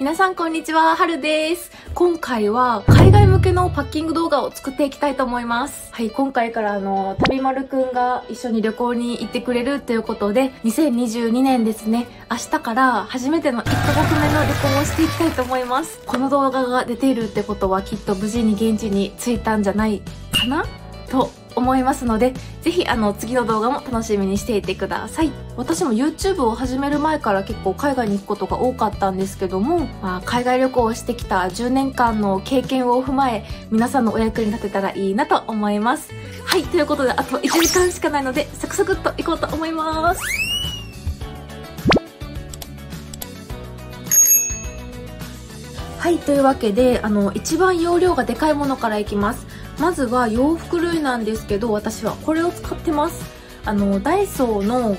皆さんこんにちは、はるです。今回は海外向けのパッキング動画を作っていきたいと思います。はい、今回から旅丸くんが一緒に旅行に行ってくれるということで、2022年ですね、明日から初めての1カ国目の旅行をしていきたいと思います。この動画が出ているってことはきっと無事に現地に着いたんじゃないかなと思いますので、ぜひ次の動画も楽しみにしていてください。私も YouTube を始める前から結構海外に行くことが多かったんですけども、海外旅行をしてきた10年間の経験を踏まえ、皆さんのお役に立てたらいいなと思います。はい、ということであと1時間しかないのでサクサクっと行こうと思います。はい、というわけで一番容量がでかいものからいきます。まずは洋服類なんですけど、私はこれを使ってます。ダイソーの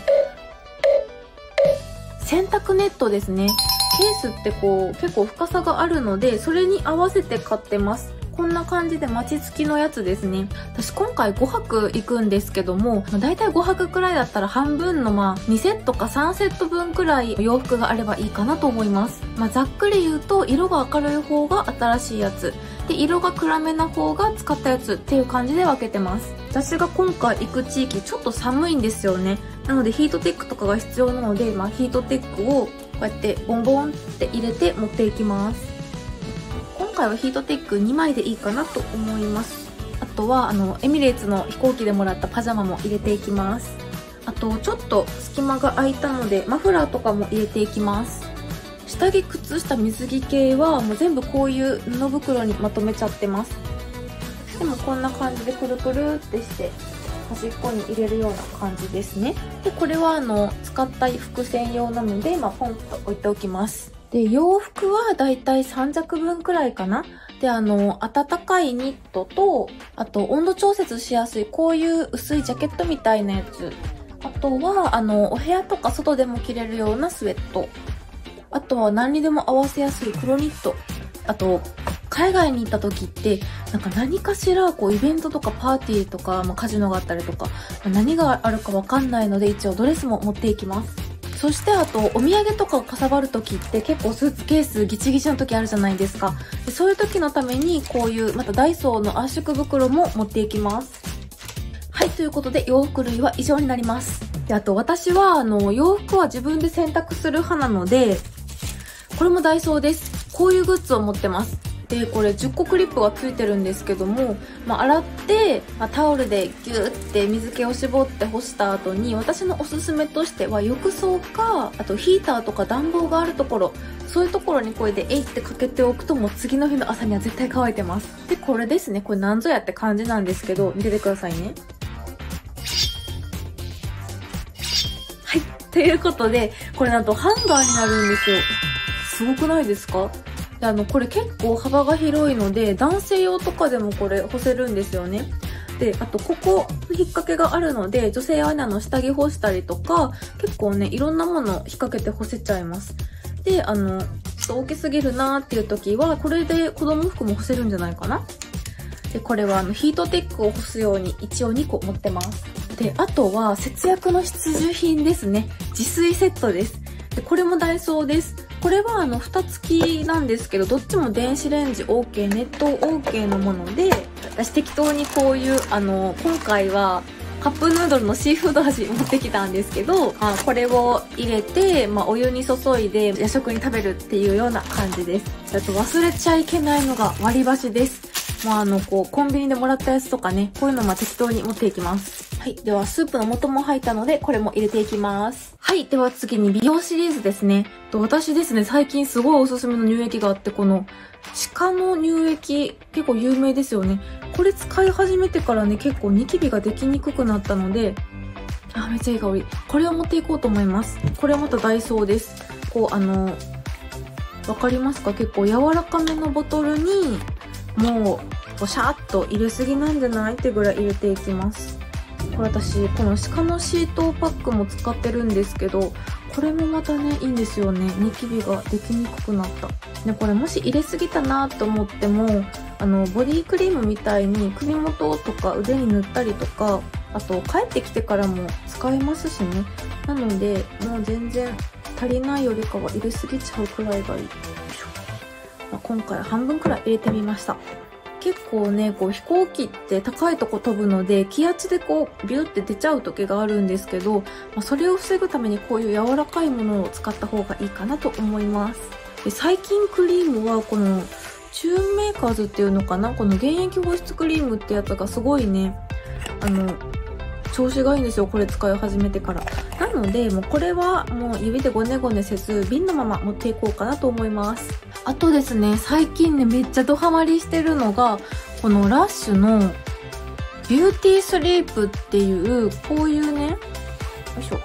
洗濯ネットですね。ケースってこう結構深さがあるので、それに合わせて買ってます。こんな感じでマチ付きのやつですね。私今回5泊行くんですけども、だいたい5泊くらいだったら半分の2セットか3セット分くらい洋服があればいいかなと思います。ざっくり言うと色が明るい方が新しいやつ。で、色が暗めな方が使ったやつっていう感じで分けてます。私が今回行く地域ちょっと寒いんですよね。なのでヒートテックとかが必要なので、ヒートテックをこうやってボンボンって入れて持っていきます。今回はヒートテック2枚でいいかなと思います。あとはエミレーツの飛行機でもらったパジャマも入れていきます。あとちょっと隙間が空いたのでマフラーとかも入れていきます。下着、靴下、水着系はもう全部こういう布袋にまとめちゃってます。でもこんな感じでくるくるってして端っこに入れるような感じですね。でこれは使った服専用なので、ポンと置いておきます。で、洋服はだいたい3着分くらいかな。で、暖かいニットと、あと温度調節しやすいこういう薄いジャケットみたいなやつ。あとは、お部屋とか外でも着れるようなスウェット。あとは何にでも合わせやすい黒ニット。あと、海外に行った時って、何かしら、イベントとかパーティーとか、カジノがあったりとか、何があるかわかんないので、一応ドレスも持っていきます。そしてあとお土産とかをかさばるときって結構スーツケースギチギチのときあるじゃないですか。でそういうときのためにこういうまたダイソーの圧縮袋も持っていきます。はい、ということで洋服類は以上になります。であと私は洋服は自分で洗濯する派なので、これもダイソーです。こういうグッズを持ってます。でこれ10個クリップがついてるんですけども、洗って、タオルでギューって水気を絞って干した後に、私のおすすめとしては浴槽か、あとヒーターとか暖房があるところ、そういうところにこれでえいってかけておくと、もう次の日の朝には絶対乾いてます。でこれですね、これなんぞやって感じなんですけど、見ててくださいね。はい、ということでこれなんとハンガーになるんですよ。すごくないですか？でこれ結構幅が広いので、男性用とかでもこれ干せるんですよね。で、あとここに引っ掛けがあるので、女性アナの下着干したりとか、結構ね、いろんなもの引っ掛けて干せちゃいます。で、ちょっと大きすぎるなーっていう時は、これで子供服も干せるんじゃないかな。で、これはヒートテックを干すように一応2個持ってます。で、あとは節約の必需品ですね。自炊セットです。で、これもダイソーです。これは蓋付きなんですけど、どっちも電子レンジ OK、熱湯 OK のもので、私適当にこういう、今回はカップヌードルのシーフード味持ってきたんですけど、これを入れて、お湯に注いで夜食に食べるっていうような感じです。あと忘れちゃいけないのが割り箸です。コンビニでもらったやつとかね、こういうの適当に持っていきます。はい。では、スープの素も入ったので、これも入れていきます。はい。では次に美容シリーズですね。私ですね、最近すごいおすすめの乳液があって、この、鹿の乳液、結構有名ですよね。これ使い始めてからね、結構ニキビができにくくなったので、めっちゃいい香り。これを持っていこうと思います。これはまたダイソーです。わかりますか？結構柔らかめのボトルに、もうシャーっと入れすぎなんじゃないってぐらい入れていきます。これ私この鹿のシートパックも使ってるんですけど、これもまたねいいんですよね。ニキビができにくくなった。でこれもし入れすぎたなと思ってもボディクリームみたいに首元とか腕に塗ったりとか、あと帰ってきてからも使えますしね。なのでもう全然足りないよりかは入れすぎちゃうくらいがいい。今回半分くらい入れてみました。結構ね、こう飛行機って高いとこ飛ぶので、気圧でこうビューって出ちゃう時があるんですけど、それを防ぐためにこういう柔らかいものを使った方がいいかなと思います。で、最近クリームはこのチューンメーカーズっていうのかな、この原液保湿クリームってやつがすごいね、調子がいいんですよ、これ使い始めてから。なので、もうこれはもう指でごねごねせず、瓶のまま持っていこうかなと思います。あとですね、最近ね、めっちゃドハマりしてるのが、このラッシュのビューティースリープっていう、こういうね、よいしょ。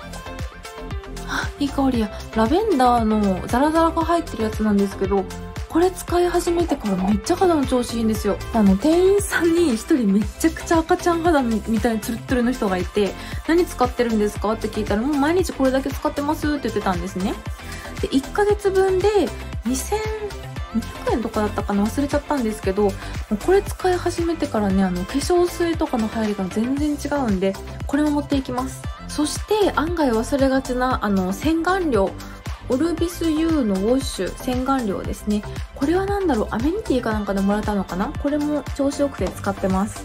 あ、いい香りや。ラベンダーのザラザラが入ってるやつなんですけど、これ使い始めてからめっちゃ肌の調子いいんですよ。店員さんに一人めちゃくちゃ赤ちゃん肌みたいにツルツルの人がいて、何使ってるんですかって聞いたら、もう毎日これだけ使ってますって言ってたんですね。で、1ヶ月分で2,200円とかだったかな、忘れちゃったんですけど、これ使い始めてからね、化粧水とかの入りが全然違うんで、これも持っていきます。そして、案外忘れがちな、洗顔料。オルビス U のウォッシュ洗顔料ですね。これはなんだろう、アメニティかなんかでもらったのかな。これも調子よくて使ってます。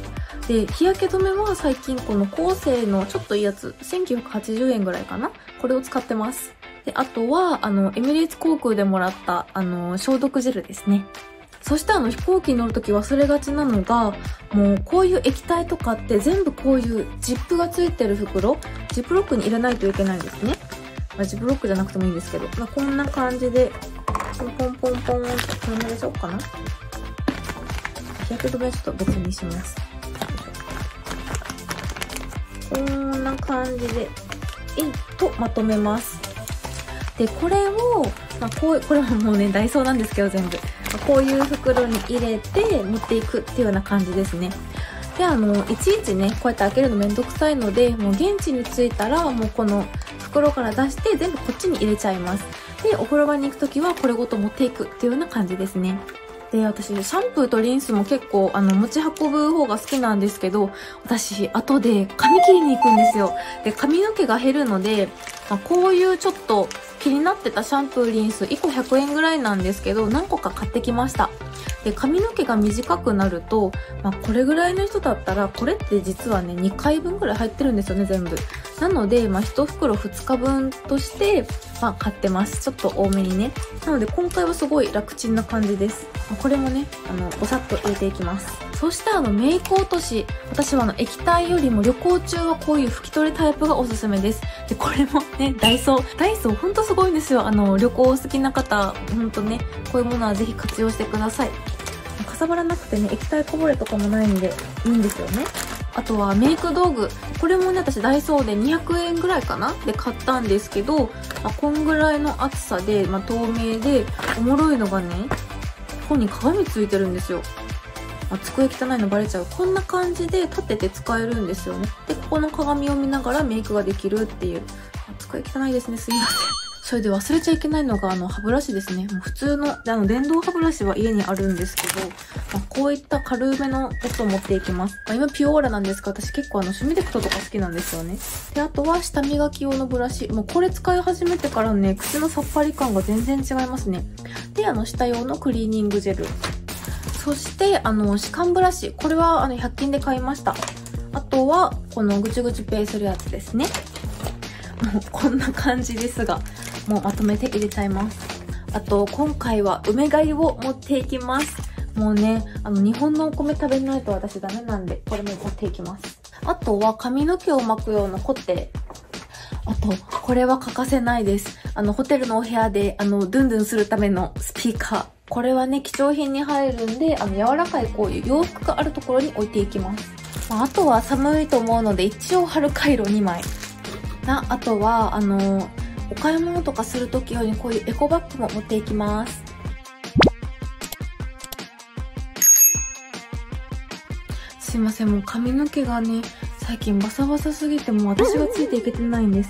で、日焼け止めは最近このコーセーのちょっといいやつ、1980円ぐらいかな。これを使ってます。で、あとは、エミレーツ航空でもらった、消毒ジェルですね。そして飛行機に乗るとき忘れがちなのが、もうこういう液体とかって全部こういうジップがついてる袋、ジップロックに入れないといけないんですね。ジップロックじゃなくてもいいんですけど、こんな感じでポンポンポンって広めちゃおうかな。日焼け止めはちょっと別にします。こんな感じでまとめます。で、これを、これももうねダイソーなんですけど、全部こういう袋に入れて持っていくっていうような感じですね。で、いちいちねこうやって開けるのめんどくさいので、もう現地に着いたらもうこの袋から出して全部こっちに入れちゃいます。で、お風呂場に行くときはこれごと持っていくっていうような感じですね。で、私、シャンプーとリンスも結構、持ち運ぶ方が好きなんですけど、私、後で髪切りに行くんですよ。で、髪の毛が減るので、こういうちょっと気になってたシャンプーリンス1個100円ぐらいなんですけど、何個か買ってきました。で、髪の毛が短くなると、これぐらいの人だったら、これって実はね、2回分ぐらい入ってるんですよね、全部。なので、1袋2日分として、買ってます。ちょっと多めにね。なので、今回はすごい楽ちんな感じです。これもね、ごさっと入れていきます。そして、メイク落とし。私は液体よりも旅行中はこういう拭き取りタイプがおすすめです。で、これもね、ダイソー。ダイソーほんとすごいんですよ。旅行好きな方、ほんとね、こういうものはぜひ活用してください。かさばらなくてね、液体こぼれとかもないんで、いいんですよね。あとはメイク道具。これもね、私ダイソーで200円ぐらいかなで買ったんですけど、こんぐらいの厚さで、透明で、おもろいのがね、ここに鏡ついてるんですよ。机汚いのバレちゃう。こんな感じで立てて使えるんですよね。で、ここの鏡を見ながらメイクができるっていう。机汚いですね、すいません。それで忘れちゃいけないのが、歯ブラシですね。もう普通の、電動歯ブラシは家にあるんですけど、こういった軽めのやつを持っていきます。今ピュオーラなんですが、私結構シュミデクトとか好きなんですよね。で、あとは舌磨き用のブラシ。もうこれ使い始めてからね、口のさっぱり感が全然違いますね。で、舌用のクリーニングジェル。そして、歯間ブラシ。これは、100均で買いました。あとは、このぐちゅぐちゅペーするやつですね。もう、こんな感じですが、もうまとめて入れちゃいます。あと、今回は梅粥を持っていきます。もうね、日本のお米食べないと私ダメなんで、これも持っていきます。あとは髪の毛を巻く用のコテ。あと、これは欠かせないです。ホテルのお部屋で、ドゥンドゥンするためのスピーカー。これはね、貴重品に入るんで、柔らかいこういう洋服があるところに置いていきます。あとは寒いと思うので、一応春カイロ2枚。あとは、お買い物とかするとき用にこういうエコバッグも持っていきます。すいません、もう髪の毛がね、最近バサバサすぎて、もう私がついていけてないんです。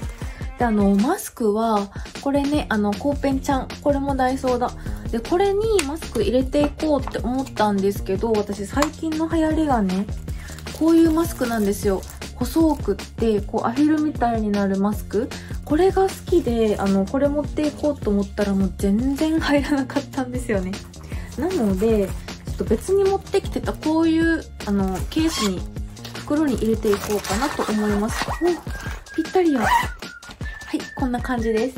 で、マスクは、これね、コーペンちゃん、これもダイソーだ。で、これにマスク入れていこうって思ったんですけど、私最近の流行りがね、こういうマスクなんですよ。細くって、こうアヒルみたいになるマスク。これが好きで、これ持っていこうと思ったらもう全然入らなかったんですよね。なのでちょっと別に持ってきてたこういうケースに袋に入れていこうかなと思います。お、ぴったりや。はい、こんな感じです。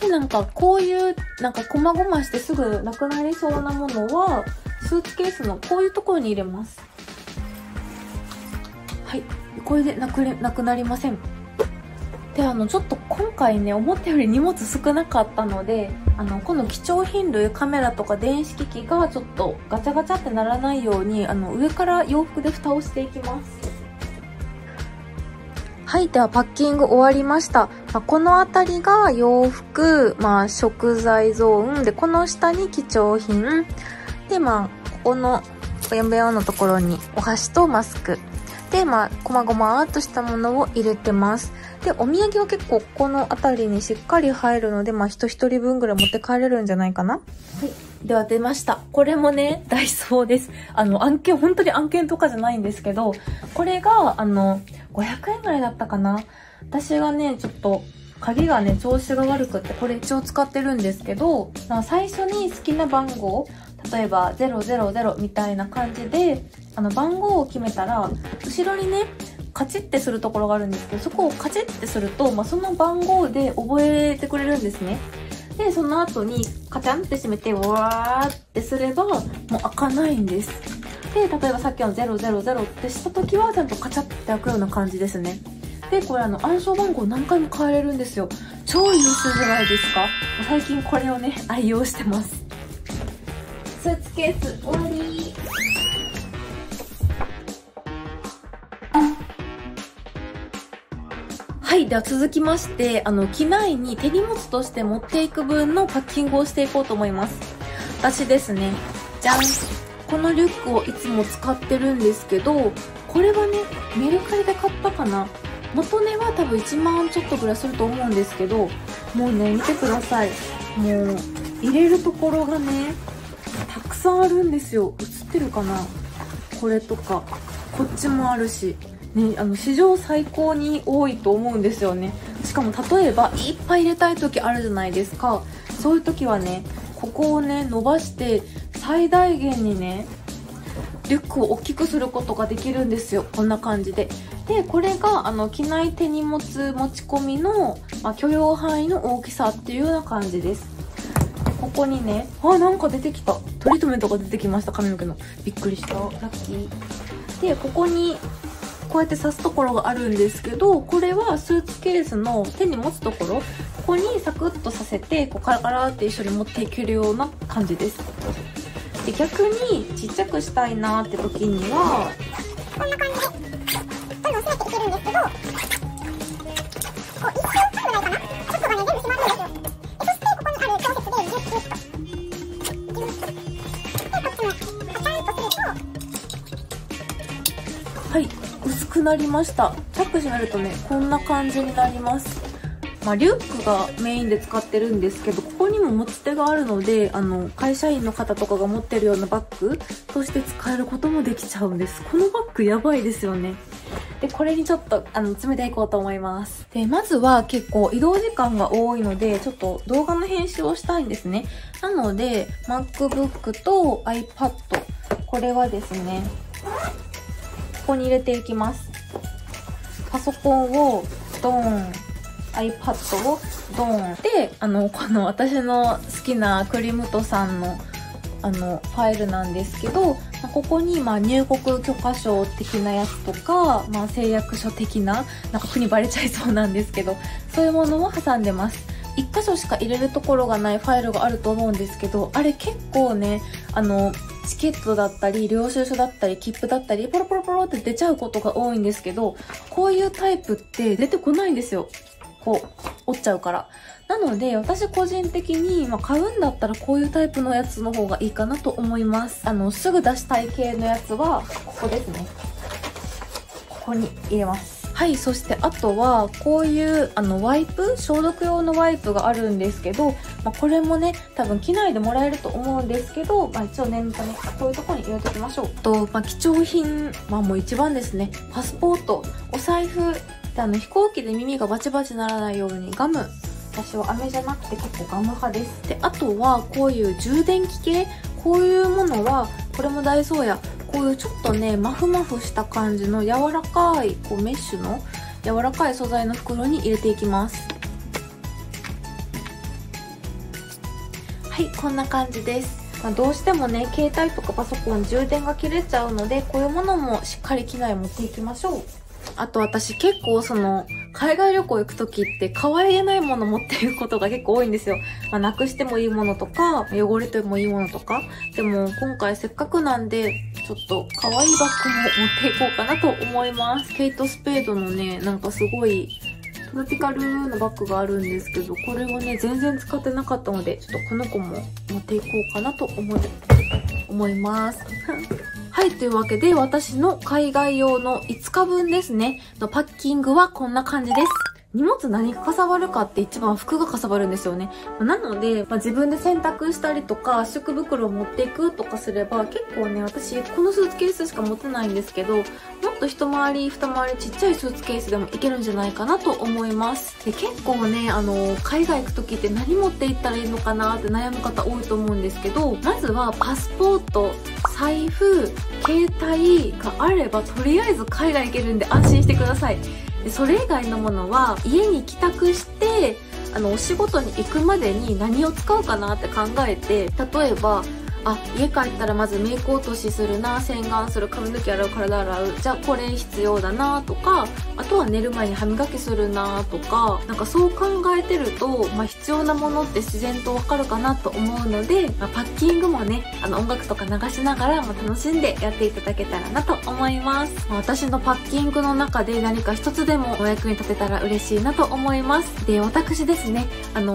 で、なんかこういうなんか細々してすぐなくなりそうなものはスーツケースのこういうところに入れます。はい、これでなくなりません。で、ちょっと今回ね、思ったより荷物少なかったので、この貴重品類、カメラとか電子機器がちょっとガチャガチャってならないように、上から洋服で蓋をしていきます。はい、ではパッキング終わりました。このあたりが洋服、食材ゾーンで、この下に貴重品。で、ここの、ベンベンのところにお箸とマスク。で、こまごまーっとしたものを入れてます。で、お土産は結構この辺りにしっかり入るので、人一人分ぐらい持って帰れるんじゃないかな。はい。では出ました。これもね、ダイソーです。本当に案件とかじゃないんですけど、これが、500円ぐらいだったかな。私がね、ちょっと、鍵がね、調子が悪くって、これ一応使ってるんですけど、最初に好きな番号、例えば000みたいな感じで、番号を決めたら、後ろにね、カチッてするところがあるんですけど、そこをカチッてすると、その番号で覚えてくれるんですね。で、その後にカチャンって閉めて、わーってすれば、もう開かないんです。で、例えばさっきの000ってした時は、ちゃんとカチャって開くような感じですね。で、これ暗証番号何回も変えれるんですよ。超優秀じゃないですか。最近これをね、愛用してます。スーツケース終わり。はい、では続きまして、機内に手荷物として持っていく分のパッキングをしていこうと思います。私ですね、じゃん。このリュックをいつも使ってるんですけど、これはね、メルカリで買ったかな。元値は多分1万ちょっとぐらいすると思うんですけど、もうね、見てください。もう、入れるところがね、たくさんあるんですよ。映ってるかな？これとか、こっちもあるし、ね、史上最高に多いと思うんですよね。しかも例えば、いっぱい入れたい時あるじゃないですか。そういう時はね、ここをね、伸ばして、最大限にね、リュックを大きくすることができるんですよ。こんな感じで。で、これが、機内手荷物持ち込みの、許容範囲の大きさっていうような感じです。ここにね、なんか出てきた。トリートメントが出てきました、髪の毛の。びっくりした。ラッキー。で、ここに、こうやって刺すところがあるんですけど、これはスーツケースの手に持つところ、ここにサクッとさせて、こうカラカラって一緒に持っていけるような感じです。で、逆にちっちゃくしたいなーって時には、こんな感じで。はい、薄くなりました。チャック閉めるとね、こんな感じになります。リュックがメインで使ってるんですけど、ここにも持ち手があるので、会社員の方とかが持ってるようなバッグとして使えることもできちゃうんです。このバッグやばいですよね。で、これにちょっと、詰めていこうと思います。で、まずは結構移動時間が多いので、ちょっと動画の編集をしたいんですね。なので、MacBook と iPad、これはですね、ここに入れていきます。パソコンをドーン、iPad をドーン。で、この私の好きなクリムトさんの、ファイルなんですけど、ここに、入国許可証的なやつとか、誓約書的な、なんか国バレちゃいそうなんですけど、そういうものを挟んでます。一箇所しか入れるところがないファイルがあると思うんですけど、あれ結構ね、チケットだったり、領収書だったり、切符だったり、ポロポロポロって出ちゃうことが多いんですけど、こういうタイプって出てこないんですよ。こう、折っちゃうから。なので、私個人的に、買うんだったらこういうタイプのやつの方がいいかなと思います。すぐ出したい系のやつは、ここですね。ここに入れます。はい、そしてあとは、こういう、ワイプ、消毒用のワイプがあるんですけど、これもね、多分機内でもらえると思うんですけど、一応念のため、こういうところに入れておきましょう。と、貴重品、もう一番ですね、パスポート、お財布、で飛行機で耳がバチバチならないようにガム。私は飴じゃなくて結構ガム派です。で、あとはこういう充電器系。こういうものはこれもダイソーや、こういうちょっとねマフマフした感じの柔らかいこうメッシュの柔らかい素材の袋に入れていきます。はい、こんな感じです。どうしてもね携帯とかパソコン充電が切れちゃうので、こういうものもしっかり機内持っていきましょう。あと私結構その海外旅行行く時って可愛げないもの持っていくことが結構多いんですよ。なくしてもいいものとか汚れてもいいものとか。でも今回せっかくなんでちょっと可愛いバッグも持っていこうかなと思います。ケイト・スペードのねなんかすごいトロピカルのバッグがあるんですけど、これをね全然使ってなかったのでちょっとこの子も持っていこうかなと思いますはい、というわけで私の海外用の5日分ですねのパッキングはこんな感じです。荷物何がかさばるかって一番服がかさばるんですよね。なので、自分で洗濯したりとか圧縮袋を持っていくとかすれば結構ね、私このスーツケースしか持てないんですけど、もっと一回り二回りちっちゃいスーツケースでもいけるんじゃないかなと思います。で結構ね海外行く時って何持っていったらいいのかなって悩む方多いと思うんですけど、まずはパスポート、財布、携帯があればとりあえず海外行けるんで安心してください。それ以外のものは家に帰宅してお仕事に行くまでに何を使うかなって考えて、例えば家帰ったらまずメイク落としするな、洗顔する、髪の毛洗う、体洗う、じゃあこれ必要だなとか、あとは寝る前に歯磨きするなとか、なんかそう考えてると、必要なものって自然とわかるかなと思うので、パッキングもね音楽とか流しながら楽しんでやっていただけたらなと思います。私のパッキングの中で何か一つでもお役に立てたら嬉しいなと思います。で私ですね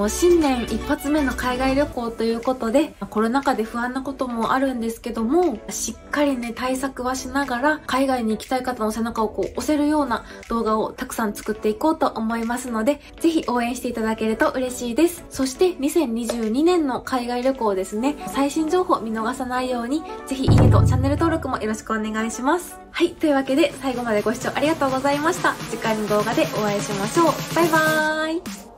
新年一発目の海外旅行ということで、コロナ禍で不安なこともあるんですけども、しっかりね対策はしながら海外に行きたい方の背中をこう押せるような動画をたくさん作っていこうと思いますので、ぜひ応援していただけると嬉しいです。そして2022年の海外旅行ですね、最新情報見逃さないようにぜひいいねとチャンネル登録もよろしくお願いします。はい、というわけで最後までご視聴ありがとうございました。次回の動画でお会いしましょう。バイバーイ。